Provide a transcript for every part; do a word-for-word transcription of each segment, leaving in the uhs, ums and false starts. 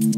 It's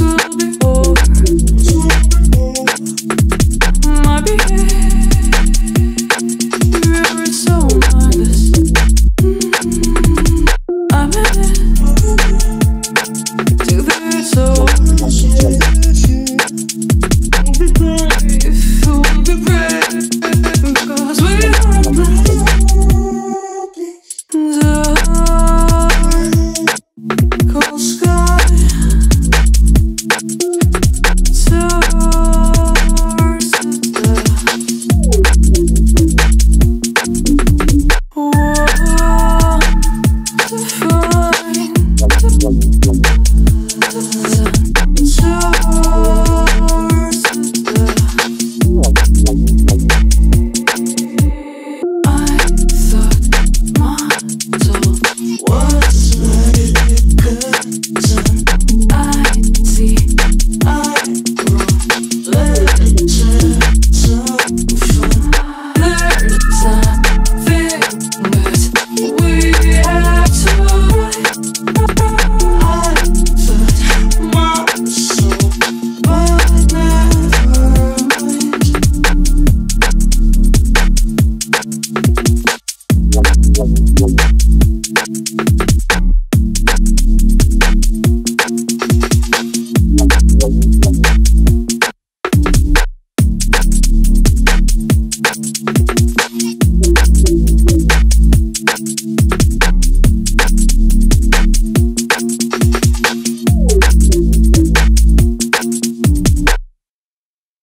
a little bit